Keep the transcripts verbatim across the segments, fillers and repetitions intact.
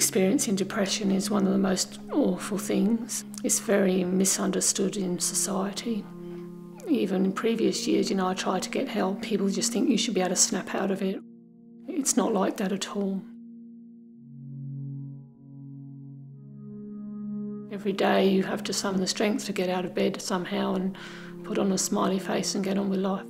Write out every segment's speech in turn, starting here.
Experiencing depression is one of the most awful things. It's very misunderstood in society. Even in previous years, you know, I tried to get help. People just think you should be able to snap out of it. It's not like that at all. Every day you have to summon the strength to get out of bed somehow and put on a smiley face and get on with life.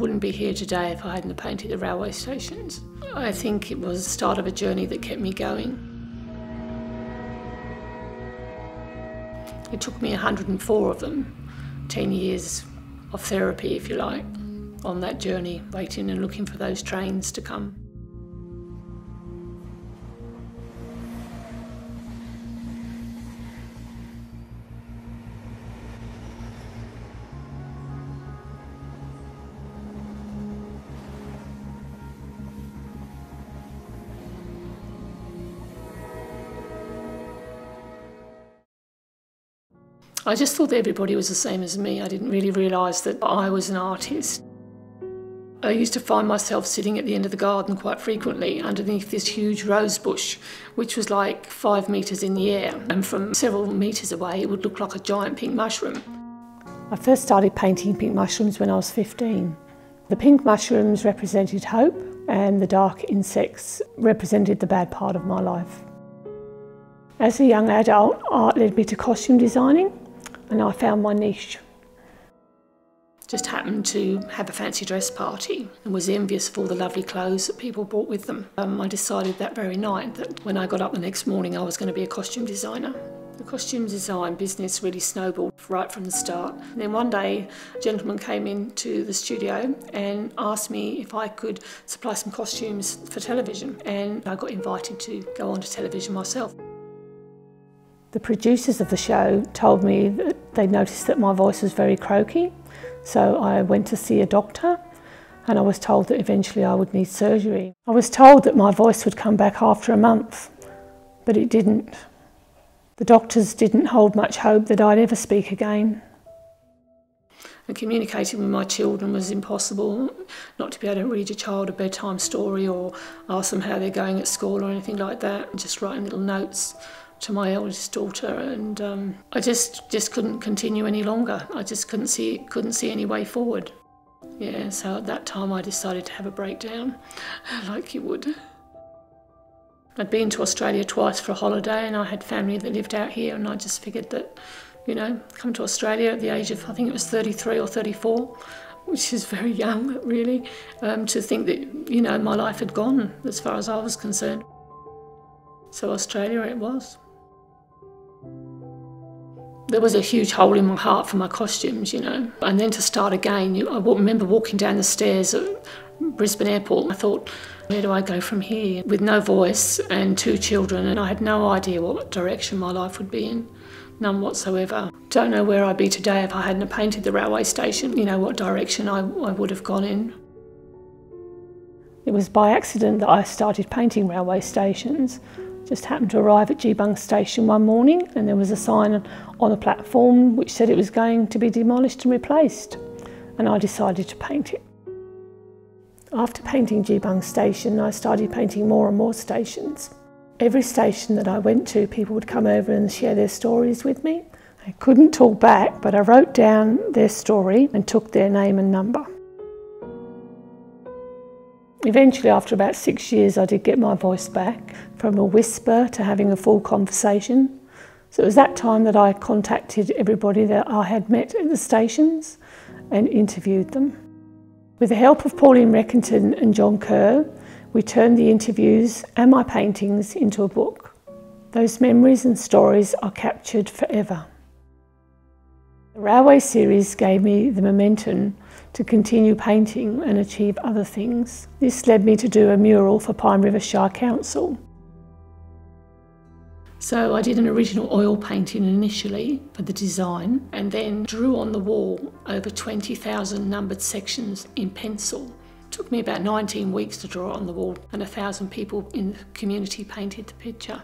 Wouldn't be here today if I hadn't painted the railway stations. I think it was the start of a journey that kept me going. It took me one hundred and four of them, ten years of therapy, if you like, on that journey, waiting and looking for those trains to come. I just thought everybody was the same as me. I didn't really realise that I was an artist. I used to find myself sitting at the end of the garden quite frequently underneath this huge rose bush, which was like five metres in the air, and from several metres away it would look like a giant pink mushroom. I first started painting pink mushrooms when I was fifteen. The pink mushrooms represented hope, and the dark insects represented the bad part of my life. As a young adult, art led me to costume designing, and I found my niche. Just happened to have a fancy dress party and was envious of all the lovely clothes that people brought with them. Um, I decided that very night that when I got up the next morning I was going to be a costume designer. The costume design business really snowballed right from the start. And then one day a gentleman came into the studio and asked me if I could supply some costumes for television, and I got invited to go on to television myself. The producers of the show told me that they noticed that my voice was very croaky, so I went to see a doctor, and I was told that eventually I would need surgery. I was told that my voice would come back after a month, but it didn't. The doctors didn't hold much hope that I'd ever speak again. And communicating with my children was impossible, not to be able to read your child a bedtime story or ask them how they're going at school or anything like that, just writing little notes to my eldest daughter, and um, I just just couldn't continue any longer. I just couldn't see couldn't see any way forward. Yeah, so at that time I decided to have a breakdown, like you would. I'd been to Australia twice for a holiday, and I had family that lived out here, and I just figured that, you know, come to Australia at the age of, I think it was thirty-three or thirty-four, which is very young, really, um, to think that, you know, my life had gone as far as I was concerned. So Australia it was. There was a huge hole in my heart for my costumes, you know. And then to start again, you, I remember walking down the stairs at Brisbane Airport. I thought, where do I go from here? With no voice and two children, and I had no idea what direction my life would be in. None whatsoever. Don't know where I'd be today if I hadn't painted the railway station, you know, what direction I, I would have gone in. It was by accident that I started painting railway stations. Just happened to arrive at Geebung Station one morning, and there was a sign on the platform which said it was going to be demolished and replaced, and I decided to paint it. After painting Geebung Station, I started painting more and more stations. Every station that I went to, people would come over and share their stories with me. I couldn't talk back, but I wrote down their story and took their name and number. Eventually, after about six years, I did get my voice back, from a whisper to having a full conversation. So it was that time that I contacted everybody that I had met at the stations and interviewed them. With the help of Pauline Reckington and John Kerr, we turned the interviews and my paintings into a book. Those memories and stories are captured forever. The Railway series gave me the momentum to continue painting and achieve other things. This led me to do a mural for Pine River Shire Council. So I did an original oil painting initially for the design, and then drew on the wall over twenty thousand numbered sections in pencil. It took me about nineteen weeks to draw on the wall, and a thousand people in the community painted the picture.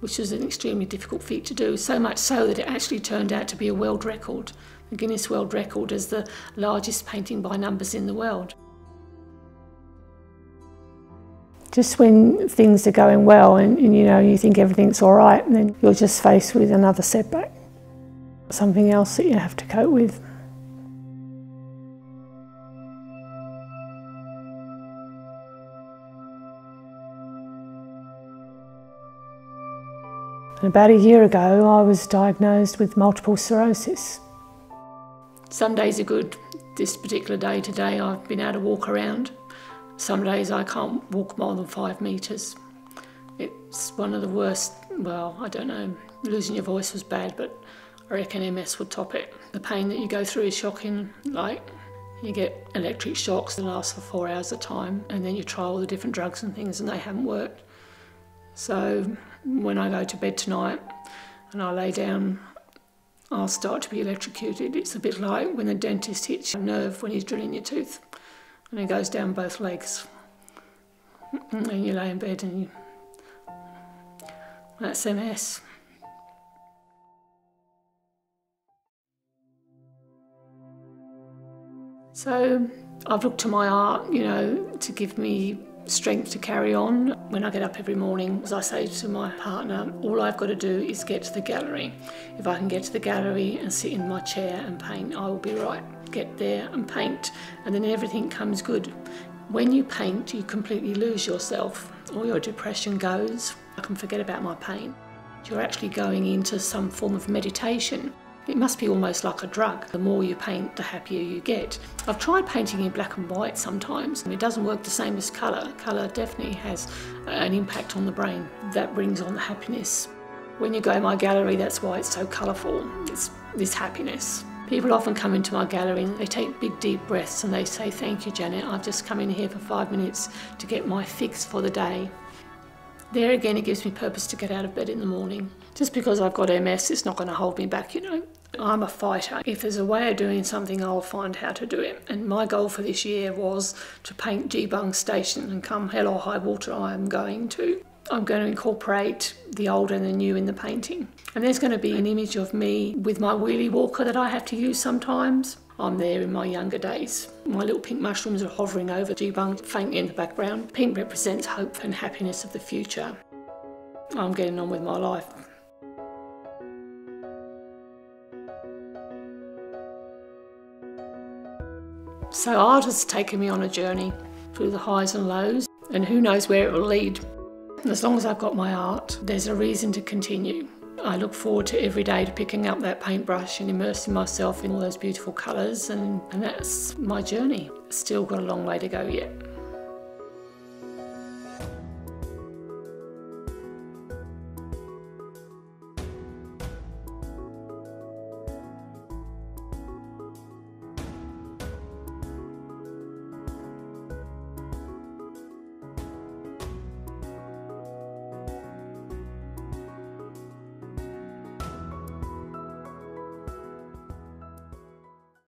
which was an extremely difficult feat to do, so much so that it actually turned out to be a world record. The Guinness World Record is the largest painting by numbers in the world. Just when things are going well and, and you know, you think everything's all right, and then you're just faced with another setback, something else that you have to cope with. And about a year ago, I was diagnosed with multiple sclerosis. Some days are good. This particular day today, I've been able to walk around. Some days I can't walk more than five metres. It's one of the worst. Well, I don't know, losing your voice was bad, but I reckon M S would top it. The pain that you go through is shocking. Like, you get electric shocks that last for four hours at a time, and then you try all the different drugs and things and they haven't worked. So when I go to bed tonight and I lay down, I'll start to be electrocuted. It's a bit like when a dentist hits your nerve when he's drilling your tooth and it goes down both legs. And you lay in bed and you... that's M S. So I've looked to my art, you know, to give me strength to carry on. When I get up every morning, as I say to my partner, all I've got to do is get to the gallery. If I can get to the gallery and sit in my chair and paint, I will be right. Get there and paint, and then everything comes good. When you paint, you completely lose yourself. All your depression goes. I can forget about my pain. You're actually going into some form of meditation. It must be almost like a drug. The more you paint, the happier you get. I've tried painting in black and white sometimes, and it doesn't work the same as colour. Colour definitely has an impact on the brain. That brings on the happiness. When you go to my gallery, that's why it's so colourful. It's this happiness. People often come into my gallery and they take big, deep breaths and they say, "Thank you, Janet. I've just come in here for five minutes to get my fix for the day." There again, it gives me purpose to get out of bed in the morning. Just because I've got M S, it's not going to hold me back, you know. I'm a fighter. If there's a way of doing something, I'll find how to do it. And my goal for this year was to paint Geebung Station, and come hell or high water, I am going to. I'm going to incorporate the old and the new in the painting. And there's going to be an image of me with my wheelie walker that I have to use sometimes. I'm there in my younger days. My little pink mushrooms are hovering over Geebung faintly in the background. Pink represents hope and happiness of the future. I'm getting on with my life. So art has taken me on a journey through the highs and lows, and who knows where it will lead. As long as I've got my art, there's a reason to continue. I look forward to every day to picking up that paintbrush and immersing myself in all those beautiful colours, and, and that's my journey. Still got a long way to go yet.